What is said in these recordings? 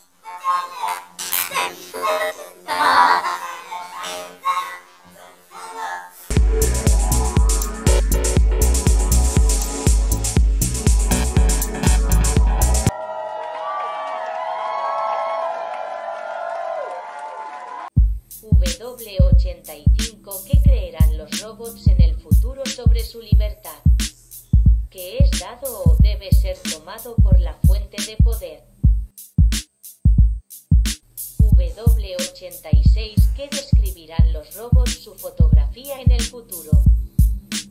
W85. ¿Qué creerán los robots en el futuro sobre su libertad? ¿Que es dado o debe ser tomado por la fuente de poder? W86. ¿Qué describirán los robots su fotografía en el futuro?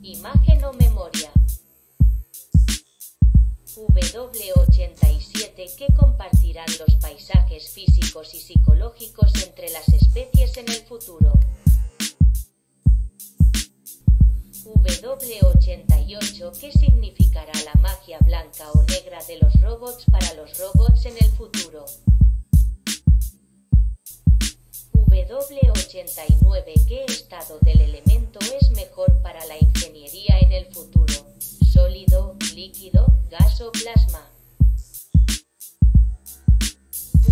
¿Imagen o memoria? W87. ¿Qué compartirán los paisajes físicos y psicológicos entre las especies en el futuro? W88. ¿Qué significará la magia blanca o negra de los robots para los robots en el futuro? W89. ¿Qué estado del elemento es mejor para la ingeniería en el futuro? ¿Sólido, líquido, gas o plasma?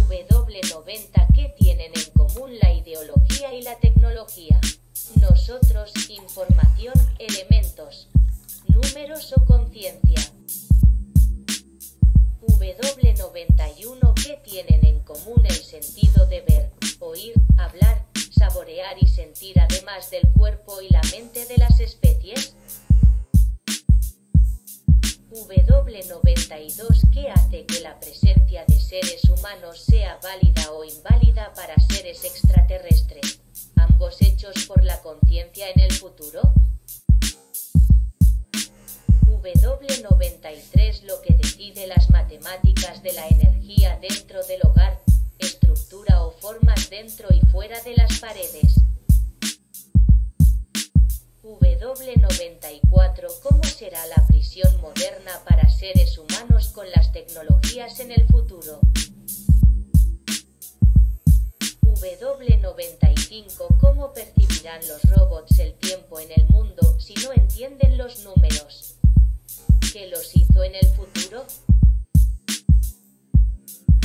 W90. ¿Qué tienen en común la ideología y la tecnología? Nosotros, información, elementos, números o conciencia. W91. ¿Qué tienen en común el sentido de ver, oír, hablar, saborear y sentir además del cuerpo y la mente de las especies? W92. ¿Qué hace que la presencia de seres humanos sea válida o inválida para seres extraterrestres? ¿Ambos hechos por la conciencia en el futuro? W93. Lo que decide las matemáticas de la energía dentro del hogar, estructura o formas dentro y fuera de las paredes. W94. ¿Cómo será la prisión moderna para seres humanos con las tecnologías en el futuro? W95. ¿Cómo percibirán los robots el tiempo en el mundo si no entienden los números? ¿Qué los hizo en el futuro?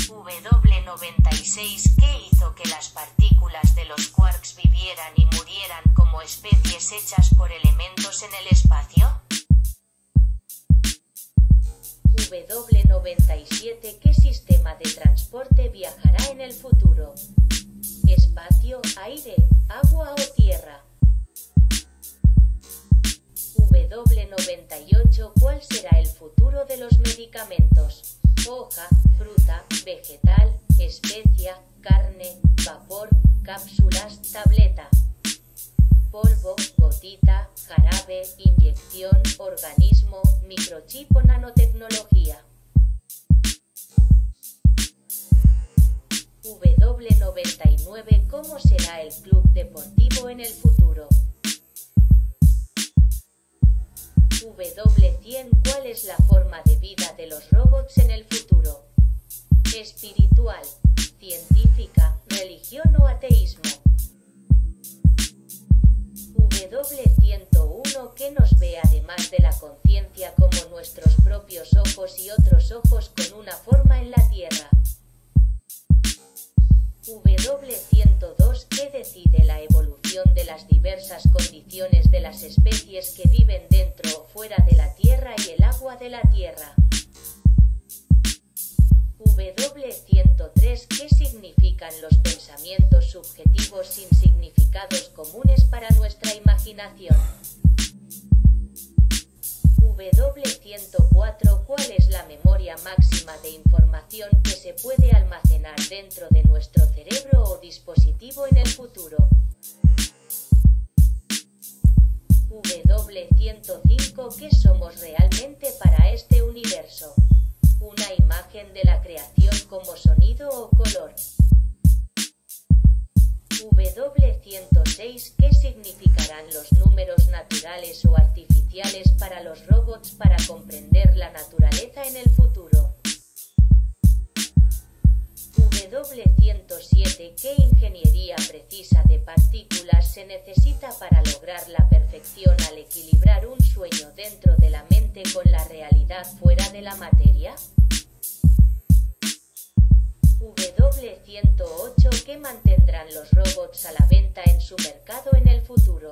W96. ¿Qué hizo que las partículas de los quarks vivieran y murieran como especies hechas por elementos en el espacio? W97. ¿Qué sistema de transporte viajará en el futuro? ¿Espacio, aire, agua o tierra? W98. ¿Cuál será el futuro de los medicamentos? Hoja, fruta, vegetal, especia, carne, vapor, cápsulas, tableta. Polvo, gotita, jarabe, inyección, organismo, microchip o nanotecnología. W99. ¿Cómo será el club deportivo en el futuro? W100. ¿Cuál es la forma de vida de los robots en el futuro? ¿Espiritual, científica, religión o ateísmo? W101. ¿Qué nos ve además de la conciencia como nuestros propios ojos y otros ojos con una forma en la Tierra? W102. ¿Qué decide la evolución de las diversas condiciones de las especies que viven dentro o fuera de la Tierra y el agua de la Tierra? W103. ¿Qué significan los pensamientos subjetivos sin significados comunes para nuestra imaginación? W104. ¿Cuál es la memoria máxima de información que se puede almacenar dentro de nuestro cerebro o dispositivo en el futuro? W105. ¿Qué somos realmente para este universo? ¿Una imagen de la creación como sonido o color? W106. ¿Qué significarán los números naturales o artificiales para los robots para comprender la naturaleza en el futuro? W107. ¿Qué ingeniería precisa de partículas se necesita para lograr la perfección al equilibrar un sueño dentro de la mente con la realidad fuera de la materia? W108 que mantendrán los robots a la venta en su mercado en el futuro.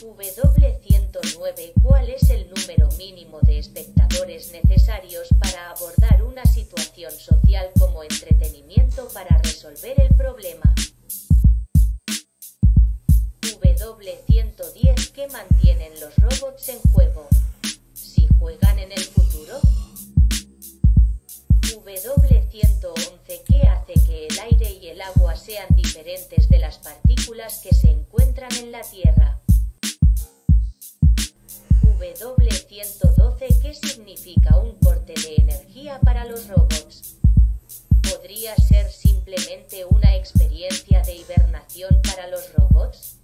W109 ¿Cuál es el número mínimo de espectadores necesarios para abordar una situación social como entretenimiento para resolver el problema? W110 ¿Qué mantienen los robots en juego? ¿Si juegan en el futuro? W111 ¿Qué hace que el aire y el agua sean diferentes de las partículas que se encuentran en la Tierra? W112 ¿Qué significa un corte de energía para los robots? ¿Podría ser simplemente una experiencia de hibernación para los robots?